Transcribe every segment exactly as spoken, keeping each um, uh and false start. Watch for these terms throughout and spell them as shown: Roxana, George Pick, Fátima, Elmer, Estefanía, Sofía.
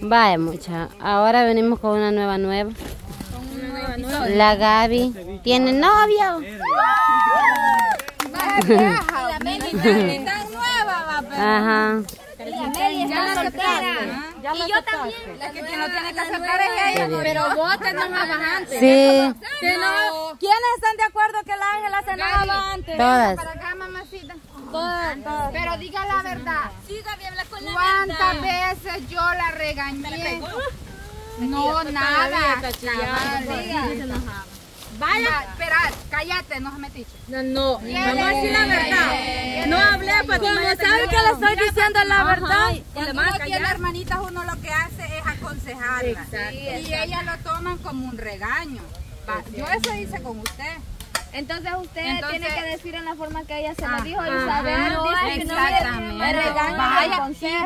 Vale, mucha. Ahora venimos con una nueva nueva. Con una nueva nueva. La Gaby. ¿Tiene novio? La Meli tan nueva, papá. Ajá. La Meli ya la soltaron. Y yo también. La que quien lo tiene que aceptar es ella. Pero vos te nomás antes. Sí. ¿Quiénes están de acuerdo que la Ángela se enojaba antes? Todas. Para acá, mamacita. Todas, todas. Pero diga la verdad. Sí, Gaby, habla con la verdad. ¿Cuántas veces yo la regañé? No, nada. Se enojaba. Vaya, espera, cállate, no se me tiche. No, no, vamos a decir la verdad. No hablé, pues como saben que le estoy diciendo la verdad. Cuando uno tiene hermanitas, uno lo que hace es aconsejarlas. Y ellas lo toman como un regaño. Yo eso hice con usted. Entonces usted Entonces, tiene que decir en la forma que ella se lo ah, dijo y saber que no le regaña el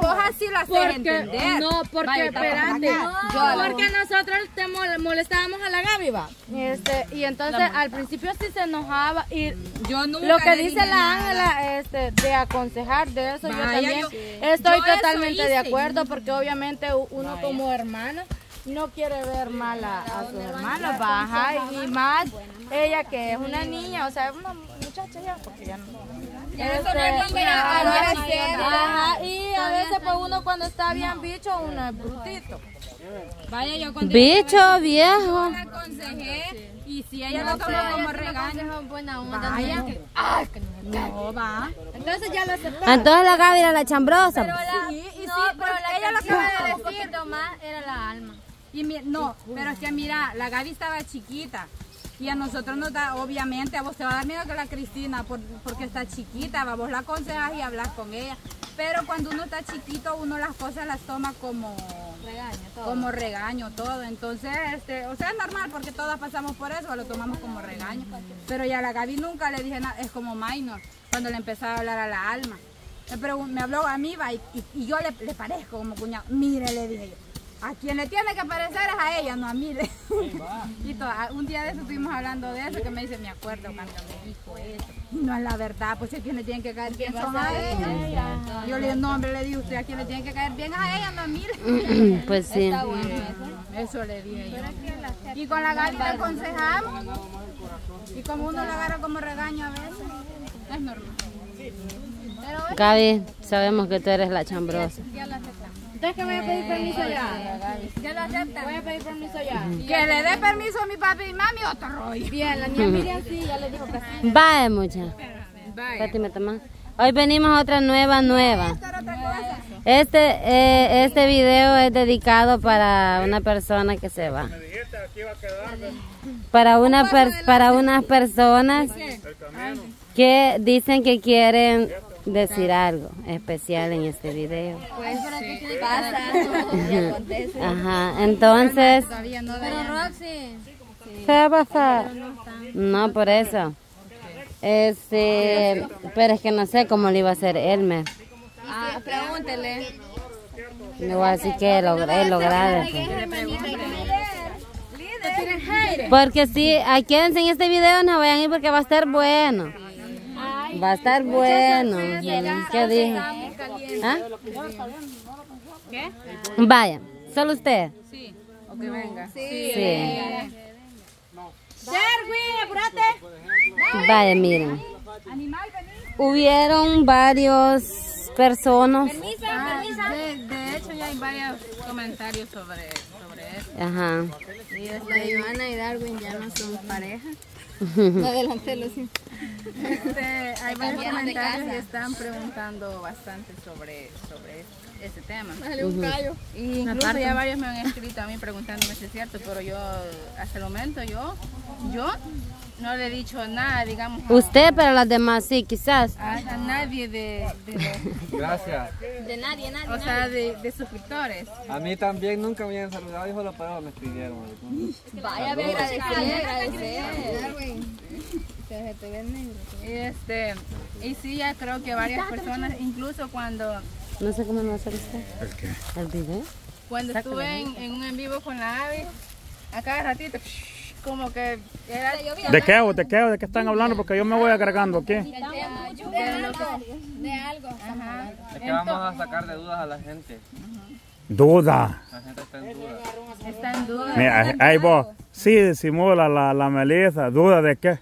vos así lo haces porque, entender. No, porque esperate. No, porque nosotros te molestábamos a la Gaby, va. Este, y entonces al principio sí se enojaba y yo nunca lo que dice la Ángela este, de aconsejar de eso vaya, yo también yo, estoy yo totalmente de acuerdo porque obviamente uno vaya. como hermano no quiere ver mal a, a su hermano, baja y más ella que es una niña, o sea, es una muchacha ya, porque ya no. Y a veces pues uno cuando está bien bicho, uno es brutito. Vaya, yo cuando bicho, viejo. La aconsejé y si ella lo toma como regaño, buena onda. Vaya, no va. Entonces ya lo aceptó. Entonces la Gaby era la chambrosa. No, pero la ella lo que me un poquito más era la alma. Y mi, no, pero es que mira, la Gaby estaba chiquita y a nosotros nos da, obviamente, a vos te va a dar miedo que la Cristina, por, porque está chiquita, va, vos la aconsejas y hablas con ella. Pero cuando uno está chiquito, uno las cosas las toma como regaño, todo. Como regaño, todo. Entonces, este, o sea, es normal porque todas pasamos por eso, lo tomamos como regaño. Pero ya la Gaby nunca le dije nada, es como minor, cuando le empezaba a hablar a la alma. Pero me habló a mí va, y, y yo le, le parezco como cuñado. Mire, le dije yo, a quien le tiene que parecer es a ella, no a mí. Y todo, un día de eso estuvimos hablando de eso, que me dice, me acuerdo cuando me dijo eso. Y no es la verdad, pues a quien le tiene que caer bien son a ella. Yo le dije, no hombre, le dije usted, a quien le tiene que caer bien es a ella, no a mí. Pues sí. Está bueno eso. Eso le dije yo. Y con la Gaby le aconsejamos. Y como uno lo agarra como regaño a veces, es normal. Gaby, sabemos que tú eres la chambrosa. Ya lo aceptamos. Entonces que voy a pedir permiso ya. Ya lo aceptan. Voy a pedir permiso ya. Que le dé permiso a mi papi y mami otro rollo. Bien, la niña Miriam sí, ya le dijo que sí. Vaya mucha. Fátima, toma. Hoy venimos a otra nueva nueva. Este, eh, este video es dedicado para una persona que se va. Para una per, para unas personas que dicen que quieren decir algo especial en este video. Pues sí. Pasa, acontece. Ajá, entonces. Pero Roxy. Se va a pasar. No, por eso. Este, pero es que no sé cómo le iba a hacer Elmer. Ah, pregúntele. Digo, así que logré, logré. Porque si aquí en este video no vayan a ir porque va a estar bueno. Va a estar bueno. ¿Qué dije? ¿Ah? ¿Qué? Vaya, solo usted. Sí. O que venga. Sí. Sherwin, apúrate. Vaya, miren. Hubieron varios personas. De, de hecho ya hay varios comentarios sobre, sobre eso. Ajá. Y la Ivana y Darwin ya no son pareja. Adelántelo, sí. Este, hay varios comentarios que están preguntando bastante sobre, sobre ese tema. Dale un callo. Y incluso ya varios me han escrito a mí preguntándome si es cierto, pero yo hasta el momento yo, yo no le he dicho nada, digamos. A, usted, pero las demás sí, quizás. A, a nadie de, de, de gracias. De nadie, nadie. O nadie. sea, de, de suscriptores. A mí también nunca me habían saludado, dijo los padres me escribieron. Vaya, voy a agradecer. Este, y sí, ya creo que varias personas, incluso cuando... No sé cómo me va a hacer usted. ¿El qué? ¿El video? Cuando estuve en, en un en vivo con la Abby, a cada ratito... Como que era... ¿De qué o de qué o de qué están hablando? Porque yo me voy agregando aquí. De algo. De algo. Ajá. Es que vamos a sacar de dudas a la gente. Duda. La gente está en duda. Está en duda. Mira, ahí vos. Sí, decimos la, la, la Melissa. ¿Duda de qué?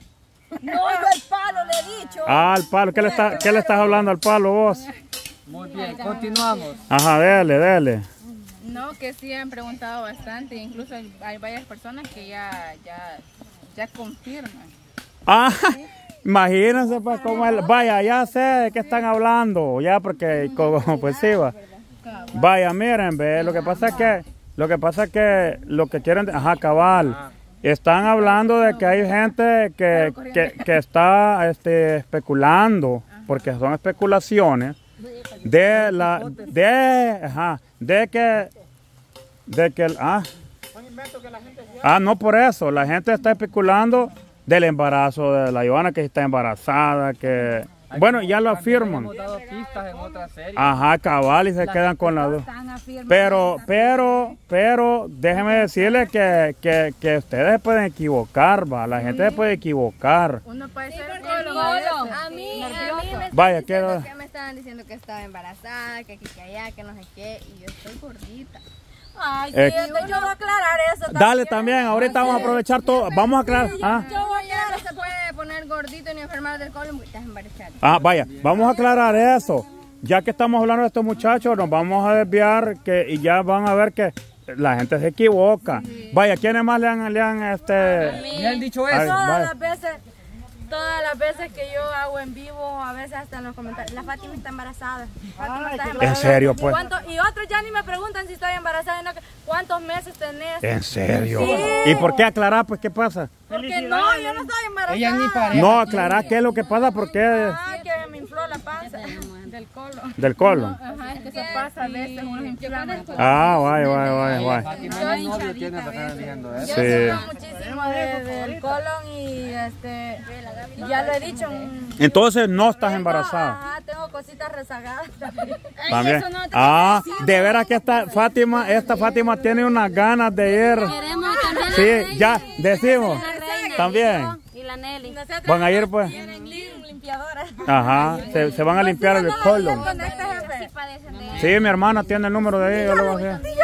No, yo el palo le he dicho. Ah, el palo. ¿Qué le, está, ¿qué le estás hablando al palo vos? Muy bien, continuamos. Ajá, dale, dale. No, que sí han preguntado bastante. Incluso hay, hay varias personas que ya, ya, ya confirman. Ah, ¿sí? Imagínense pues cómo el... Vaya, ya sé de qué están hablando. Ya porque, como pues sí va. Vaya, miren, ve, lo que pasa es que, lo que pasa es que, lo que quieren, ajá, cabal, están hablando de que hay gente que, que, que está este, especulando, porque son especulaciones, de la, de, ajá, de que, de que, ah, ah, no por eso, la gente está especulando del embarazo de la Ivana, que está embarazada, que... Bueno, ya lo afirman. Ajá, cabal, y se quedan con la duda. Pero, pero, pero, déjeme decirles que, que, que ustedes se pueden equivocar, va. La gente se puede equivocar. Uno puede ser nervioso. A mí, a mí me, vaya, queda... que me estaban diciendo que estaba embarazada, que aquí, que allá, que no sé qué, y yo estoy gordita. Ay, eh, yo voy a aclarar eso también. Dale también, ahorita vamos a aprovechar todo. Vamos a aclarar. Ah. Poner gordito ni enfermar del colon, estás embarazada. Ah, vaya, vamos a aclarar eso. Ya que estamos hablando de estos muchachos, nos vamos a desviar que, y ya van a ver que la gente se equivoca. Sí. Vaya, ¿quiénes más le han, le han, este... ¿Le han dicho eso? Ay, todas las veces, todas las veces que yo hago en vivo, a veces hasta en los comentarios, la Fátima está embarazada. Fátima está embarazada. ¿En serio, pues? Y otros ya ni me preguntan si estoy embarazada, no, ¿cuántos meses tenés? ¿En serio? Sí. ¿Y por qué aclarar, pues, qué pasa? Porque no, yo no estoy embarazada. Ella ni parece. No, aclará qué es lo que pasa, porque... Ah, que me infló la panza. Del colon. ¿Del colon? No, ajá, es que eso pasa a veces, unos inflaman. Ah, vaya, vaya, vaya, vaya. Yo sufro muchísimo de, del colon y este... Ya lo he dicho. Entonces no estás embarazada. Ajá, tengo cositas rezagadas también. También. Ah, de veras que esta Fátima, esta Fátima tiene unas ganas de ir. Sí, ya, decimos. También. Y la Nelly. Van a ir pues. Ajá, se, se van a limpiar el colon. Sí, mi hermana tiene el número de ahí, yo le voy a decir.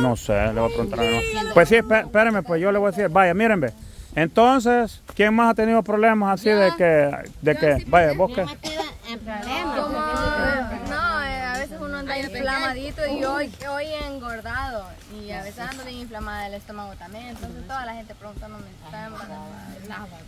No sé, le voy a preguntar a mi hermana. Pues sí, espérenme, pues yo le voy a decir. Vaya, mírenme. Entonces, ¿quién más ha tenido problemas así de que, de que, vaya, vos qué? Inflamadito y hoy, hoy engordado y a veces ando bien inflamada del estómago también, entonces toda la gente preguntándome está embarazada.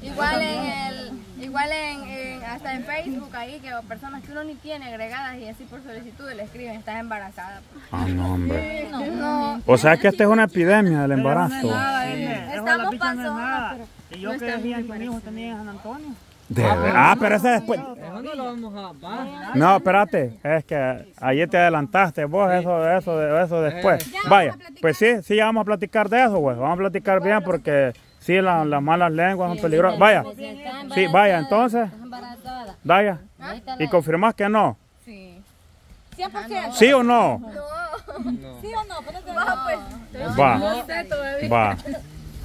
Igual en el, igual en, en hasta en Facebook ahí que personas que uno ni tiene agregadas y así por solicitud le escriben estás embarazada. Ah, no, hombre. No, no. O sea que esta es una epidemia del embarazo. No es nada, es, es, estamos pasando. No es y yo no que decía que mi hijo tenía en San Antonio. De ah, ver... ah, pero ese después. No, lo vamos a... no, espérate, es que ayer te adelantaste vos, eso, eso, eso después. Vaya, pues sí, sí, ya vamos a platicar de eso, güey. Vamos a platicar bien porque sí, la, las malas lenguas son peligrosas. Vaya, sí, vaya, entonces. Vaya, y confirmás que no. Sí. ¿Sí o no? No. ¿Sí o no? Va, pues. Va.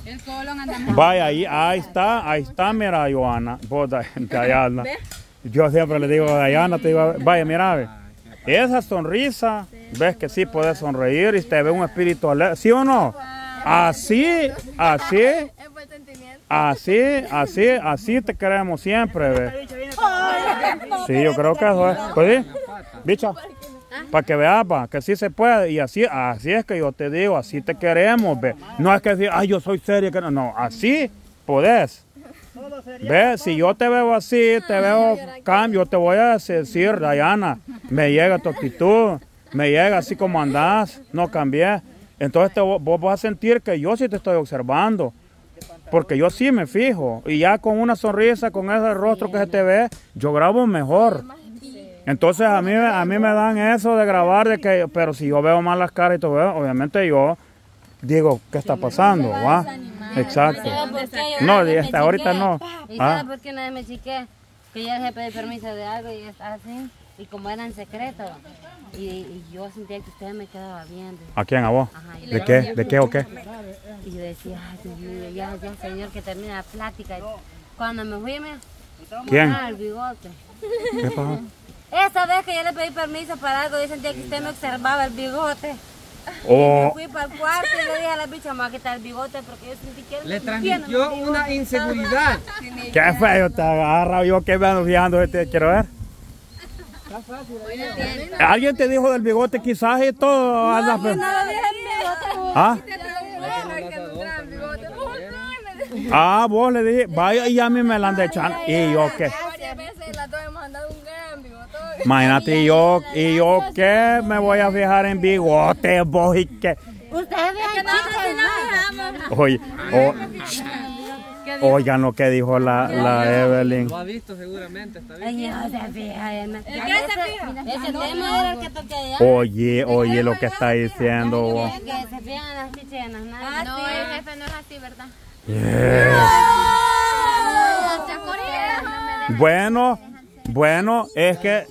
El colon anda mal. Vaya, ahí, ahí está, ahí está, mira, Joana. Vos, Dayana. Yo siempre le digo a Dayana, te digo, vaya, mira, ve. Esa sonrisa, ves que sí puedes sonreír y te ve un espíritu alegre, ¿sí o no? Así, así, así, así, así te queremos siempre, ve. Sí, yo creo que eso es. Pues sí, bicho. Para que veas, pa, que sí se puede. Y así, así es que yo te digo, así te queremos, ve. No es que decir, ay, yo soy seria, que no, no, así podés. ¿Ves? Si yo te veo así, te veo cambio, te voy a decir, Dayana, me llega tu actitud, me llega así como andás, no cambié. Entonces te, vos vas a sentir que yo sí te estoy observando, porque yo sí me fijo. Y ya con una sonrisa, con ese rostro que se te ve, yo grabo mejor. Entonces a mí, a mí me dan eso de grabar, de que, pero si yo veo mal las caras y todo, obviamente yo digo, ¿qué está pasando? ¿Va? Exacto. No, hasta ahorita no. ¿Y sabes por qué una vez me chiqué? Que ya dejé pedir permiso de algo y así, y como era en secreto, y, y yo sentía que usted me quedaba viendo. ¿A quién? ¿A vos? Ajá, ¿De qué? ¿De qué o qué? Y yo decía, ay, ya, ya, señor, que termina la plática. Y cuando me fui, me... ¿Quién? El bigote. ¿Qué pasó? Esa vez que yo le pedí permiso para algo, yo sentía que usted me observaba el bigote. Oh. Y me fui para el cuarto y le dije a la bicha, me voy a quitar el bigote porque yo sentí que él le transmitió una inseguridad. Qué feo, te agarra yo que me ando fijando este, quiero ver. Está fácil, ¿eh? ¿Alguien te dijo del bigote quizás y todo? No, no, no, ¿ah? Ah, vos le dije, vaya y a mí me la han de echar. Y yo qué. Varias veces las dos hemos andado un gran bigotón. Imagínate, y yo, y yo qué me voy a fijar en bigote, vos y qué. Ustedes vean que no. Oye, oigan lo que dijo la, la Evelyn. Lo ha visto seguramente, está bien. Oye, oye lo que está diciendo vos. Que se fijan las chichenas, nada. No, el jefe no es así, ¿verdad? Yeah. No. Bueno, bueno, es que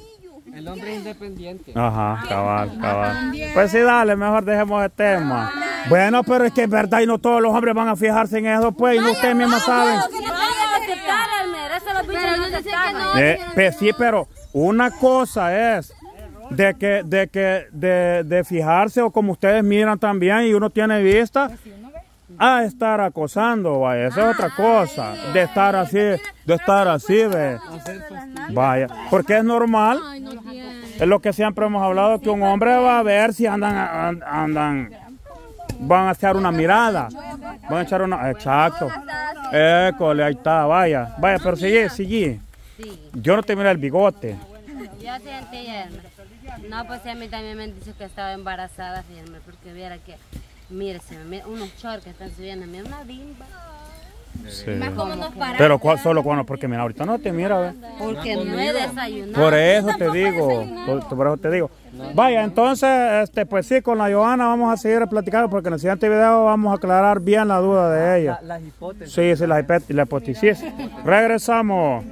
el hombre es independiente. Ajá, cabal, cabal. Pues sí, dale, mejor dejemos el tema. Bueno, pero es que es verdad y no todos los hombres van a fijarse en eso, pues, y no ustedes mismos saben. Eh, pues sí, pero una cosa es de que, de que, de, de fijarse o como ustedes miran también y uno tiene vista. A estar acosando, vaya, esa ah, es otra cosa, ay, de estar así, de estar así, ve, vaya, porque es normal, ay, no, es lo que siempre hemos hablado, que un hombre va a ver si andan, andan, van a echar una mirada, van a echar una, exacto, école, ahí está, vaya, vaya, pero sigue, sigue, yo no te miro el bigote. Yo sentí, no, pues a mí también me han dicho que estaba embarazada, fíjame, porque viera que... Mire, se me mira unos shorts que están subiendo, mira una bimba. Sí. Más como nos paramos. Pero ¿cuál, solo cuando, porque mira, ahorita no te mira, ¿ves? Porque no he desayunado. Por eso te digo, por, por eso te digo. No. Vaya, entonces, este, pues sí, con la Johanna vamos a seguir platicando porque en el siguiente video vamos a aclarar bien la duda de ella. Las hipótesis. Sí, sí, las hipótesis. Regresamos.